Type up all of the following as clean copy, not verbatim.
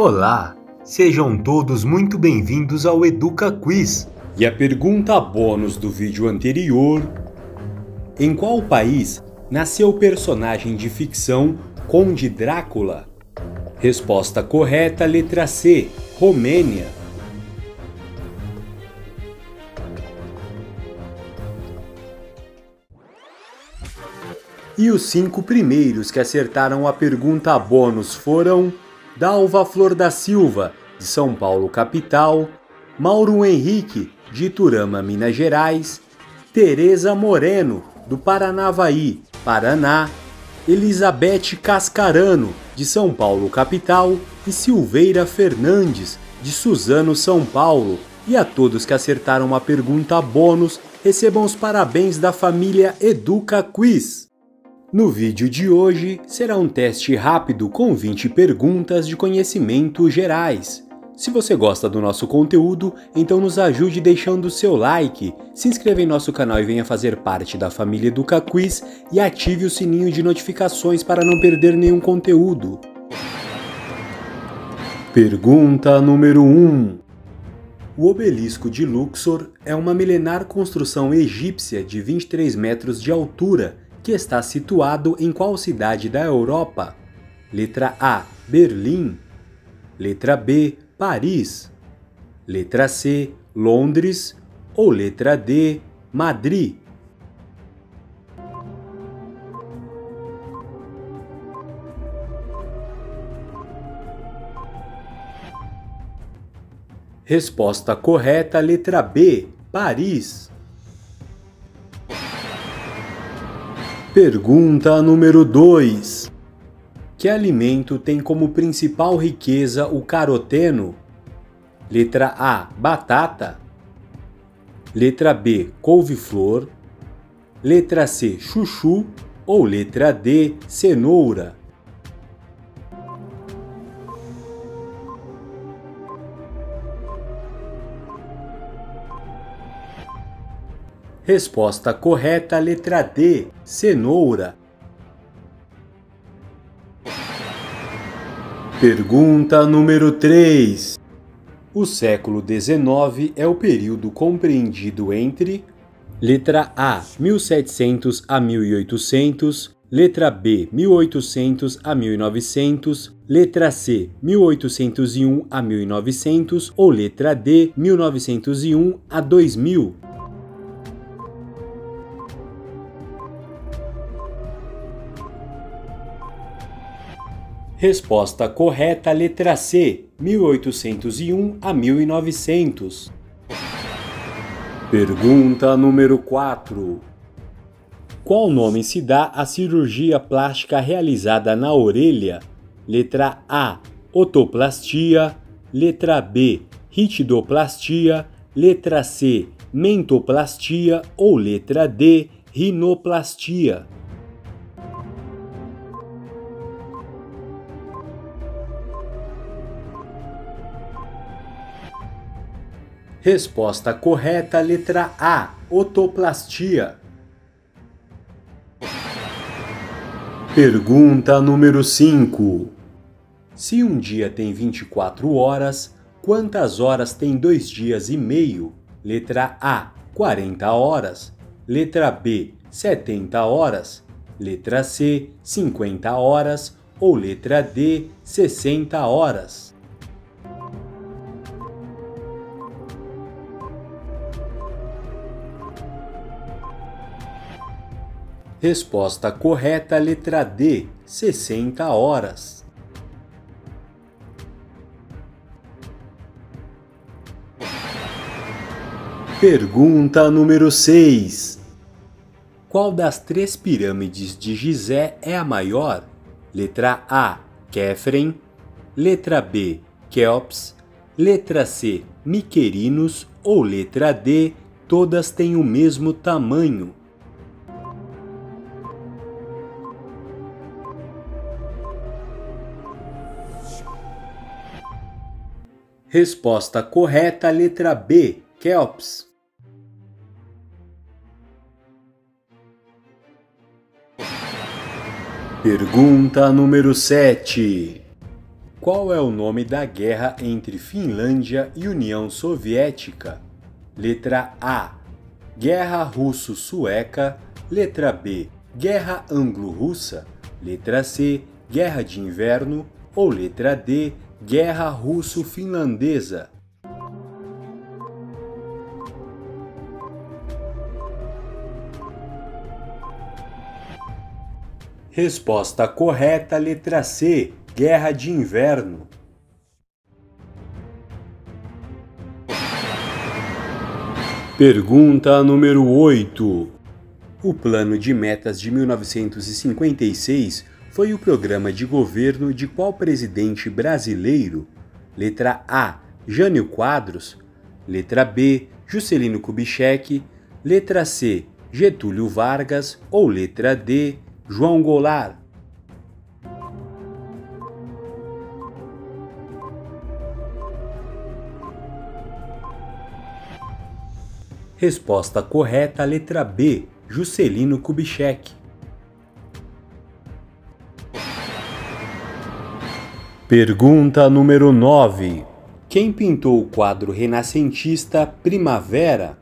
Olá, sejam todos muito bem-vindos ao Educa Quiz. E a pergunta bônus do vídeo anterior: em qual país nasceu o personagem de ficção Conde Drácula? Resposta correta, letra C, Romênia. E os 5 primeiros que acertaram a pergunta bônus foram Dalva Flor da Silva, de São Paulo, capital; Mauro Henrique, de Iturama, Minas Gerais; Tereza Moreno, do Paranavaí, Paraná; Elizabeth Cascarano, de São Paulo, capital; e Silveira Fernandes, de Suzano, São Paulo. E a todos que acertaram a pergunta bônus, recebam os parabéns da família Educa Quiz. No vídeo de hoje, será um teste rápido com 20 perguntas de conhecimento gerais. Se você gosta do nosso conteúdo, então nos ajude deixando seu like, se inscreva em nosso canal e venha fazer parte da família Educa Quiz e ative o sininho de notificações para não perder nenhum conteúdo. Pergunta número 1. O Obelisco de Luxor é uma milenar construção egípcia de 23 metros de altura, que está situado em qual cidade da Europa? Letra A, Berlim. Letra B, Paris. Letra C, Londres. Ou letra D, Madrid. Resposta correta, letra B, Paris. Pergunta número 2. Que alimento tem como principal riqueza o caroteno? Letra A, batata. Letra B, couve-flor. Letra C, chuchu. Ou letra D, cenoura. Resposta correta, letra D, cenoura. Pergunta número 3. O século XIX é o período compreendido entre letra A, 1700 a 1800, letra B, 1800 a 1900, letra C, 1801 a 1900 ou letra D, 1901 a 2000. Resposta correta, letra C, 1801 a 1900. Pergunta número 4. Qual nome se dá à cirurgia plástica realizada na orelha? Letra A, otoplastia. Letra B, ritidoplastia. Letra C, mentoplastia. Ou letra D, rinoplastia. Resposta correta, letra A, otoplastia. Pergunta número 5. Se um dia tem 24 horas, quantas horas tem 2 dias e meio? Letra A, 40 horas. Letra B, 70 horas. Letra C, 50 horas. Ou letra D, 60 horas. Resposta correta, letra D, 60 horas. Pergunta número 6. Qual das 3 pirâmides de Gizé é a maior? Letra A, Kéfren. Letra B, Quéops. Letra C, Miquerinos. Ou letra D, todas têm o mesmo tamanho. Resposta correta, letra B, Quéops. Pergunta número 7. Qual é o nome da guerra entre Finlândia e União Soviética? Letra A, Guerra Russo-Sueca. Letra B, Guerra Anglo-Russa. Letra C, Guerra de Inverno. Ou letra D, Guerra Russo-Finlandesa. Resposta correta, letra C, Guerra de Inverno. Pergunta número 8. O Plano de Metas de 1956 foi o programa de governo de qual presidente brasileiro? Letra A, Jânio Quadros. Letra B, Juscelino Kubitschek. Letra C, Getúlio Vargas. Ou letra D, João Goulart. Resposta correta, letra B, Juscelino Kubitschek. Pergunta número 9. Quem pintou o quadro renascentista Primavera?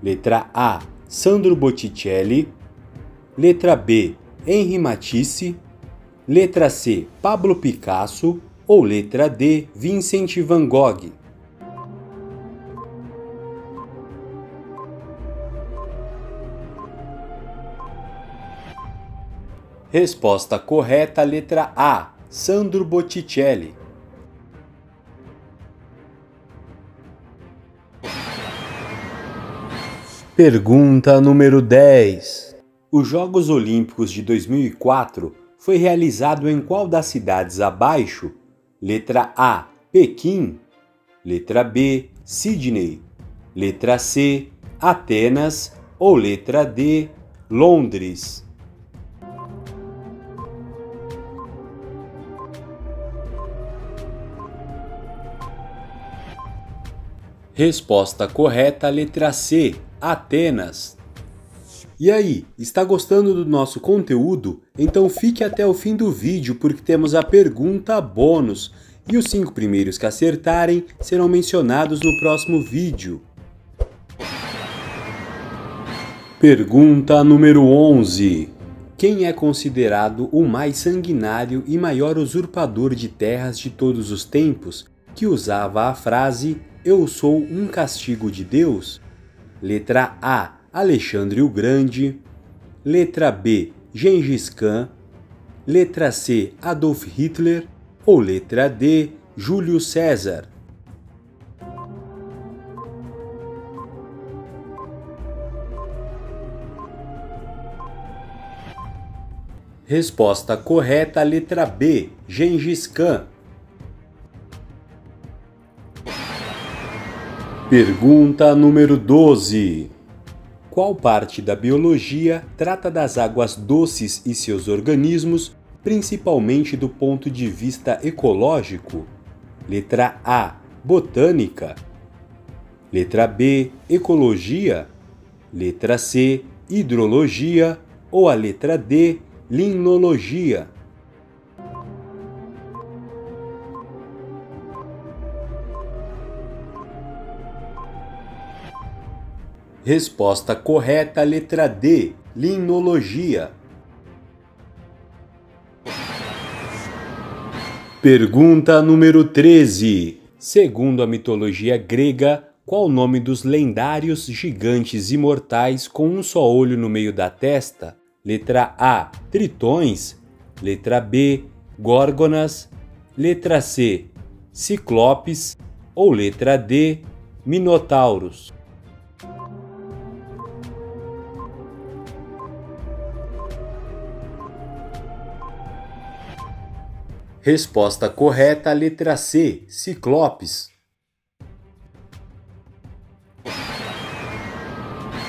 Letra A, Sandro Botticelli. Letra B, Henri Matisse. Letra C, Pablo Picasso. Ou letra D, Vincent van Gogh. Resposta correta, letra A, Sandro Botticelli. Pergunta número 10. Os Jogos Olímpicos de 2004 foi realizado em qual das cidades abaixo? Letra A, Pequim. Letra B, Sydney. Letra C, Atenas. Ou letra D, Londres. Resposta correta, letra C, Atenas. E aí, está gostando do nosso conteúdo? Então fique até o fim do vídeo porque temos a pergunta bônus e os 5 primeiros que acertarem serão mencionados no próximo vídeo. Pergunta número 11. Quem é considerado o mais sanguinário e maior usurpador de terras de todos os tempos que usava a frase "Eu sou um castigo de Deus"? Letra A, Alexandre o Grande. Letra B, Gengis Khan. Letra C, Adolf Hitler. Ou letra D, Júlio César. Resposta correta, letra B, Gengis Khan. Pergunta número 12. Qual parte da biologia trata das águas doces e seus organismos, principalmente do ponto de vista ecológico? Letra A, Botânica. Letra B, Ecologia. Letra C, Hidrologia. Ou a letra D, Limnologia. Resposta correta, letra D, Limnologia. Pergunta número 13. Segundo a mitologia grega, qual o nome dos lendários gigantes imortais com um só olho no meio da testa? Letra A, Tritões. Letra B, Górgonas. Letra C, Ciclopes. Ou letra D, Minotauros. Resposta correta, letra C, Ciclopes.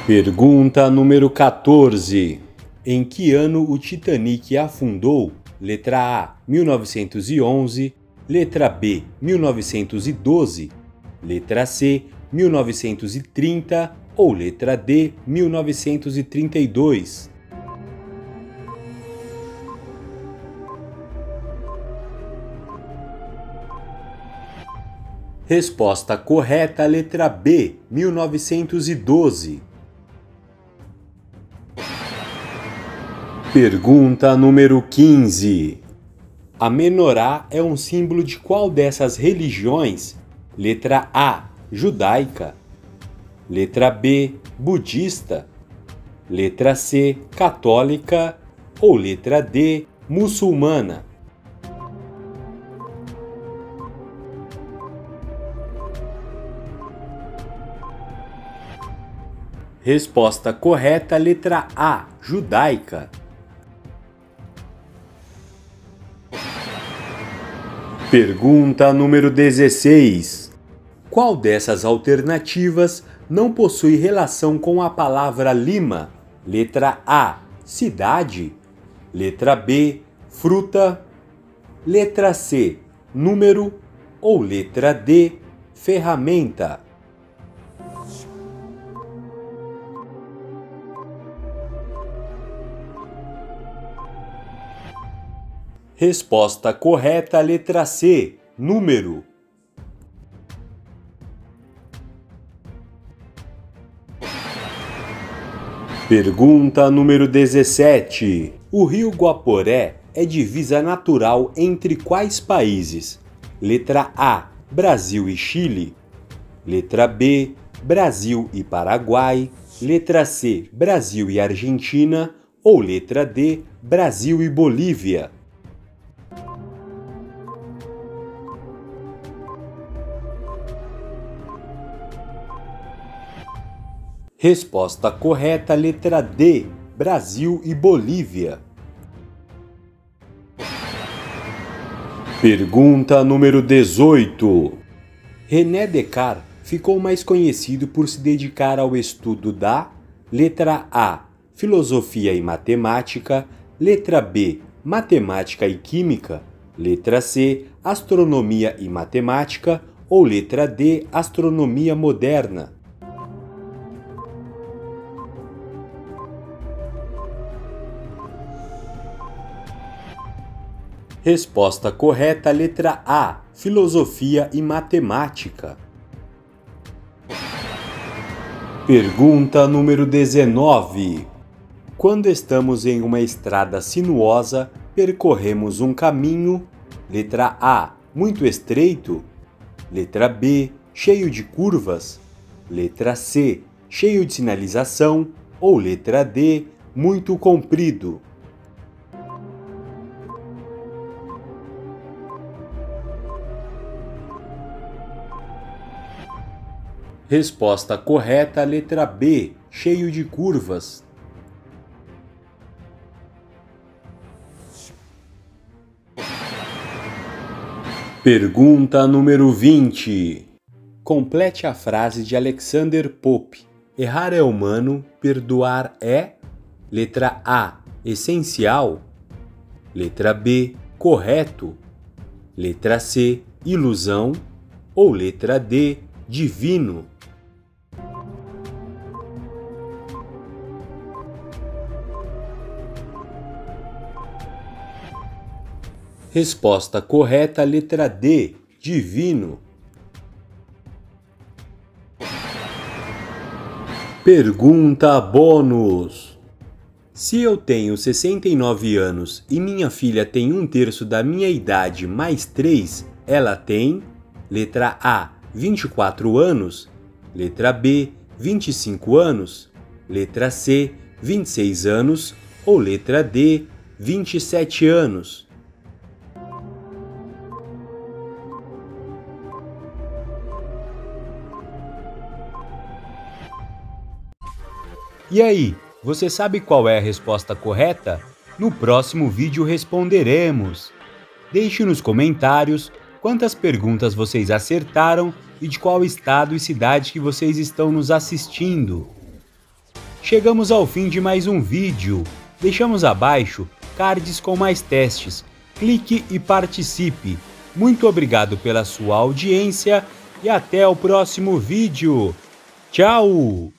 Pergunta número 14. Em que ano o Titanic afundou? Letra A, 1911. Letra B, 1912. Letra C, 1930. Ou letra D, 1932. Resposta correta, letra B, 1912. Pergunta número 15. A menorá é um símbolo de qual dessas religiões? Letra A, judaica. Letra B, budista. Letra C, católica. Ou letra D, muçulmana. Resposta correta, letra A, judaica. Pergunta número 16. Qual dessas alternativas não possui relação com a palavra lima? Letra A, cidade. Letra B, fruta. Letra C, número. Ou letra D, ferramenta. Resposta correta, letra C, número. Pergunta número 17. O rio Guaporé é divisa natural entre quais países? Letra A, Brasil e Chile. Letra B, Brasil e Paraguai. Letra C, Brasil e Argentina. Ou letra D, Brasil e Bolívia. Resposta correta, letra D, Brasil e Bolívia. Pergunta número 18. René Descartes ficou mais conhecido por se dedicar ao estudo da letra A, filosofia e matemática, letra B, matemática e química, letra C, astronomia e matemática ou letra D, astronomia moderna. Resposta correta, letra A, filosofia e matemática. Pergunta número 19. Quando estamos em uma estrada sinuosa, percorremos um caminho, letra A, muito estreito, letra B, cheio de curvas, letra C, cheio de sinalização, ou letra D, muito comprido. Resposta correta, letra B, cheio de curvas. Pergunta número 20. Complete a frase de Alexander Pope. Errar é humano, perdoar é? Letra A, essencial. Letra B, correto. Letra C, ilusão. Ou letra D, divino. Resposta correta, letra D, divino. Pergunta bônus. Se eu tenho 69 anos e minha filha tem 1/3 da minha idade mais 3, ela tem? Letra A, 24 anos. Letra B, 25 anos. Letra C, 26 anos. Ou letra D, 27 anos. E aí, você sabe qual é a resposta correta? No próximo vídeo responderemos! Deixe nos comentários quantas perguntas vocês acertaram e de qual estado e cidade que vocês estão nos assistindo. Chegamos ao fim de mais um vídeo. Deixamos abaixo cards com mais testes. Clique e participe. Muito obrigado pela sua audiência e até o próximo vídeo. Tchau!